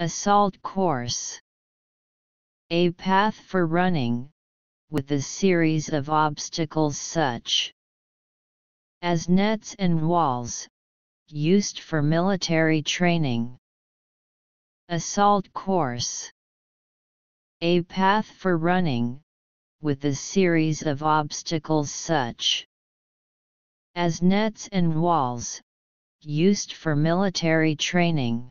Assault Course. A path for running, with a series of obstacles such as nets and walls, used for military training. Assault Course. A path for running, with a series of obstacles such as nets and walls, used for military training.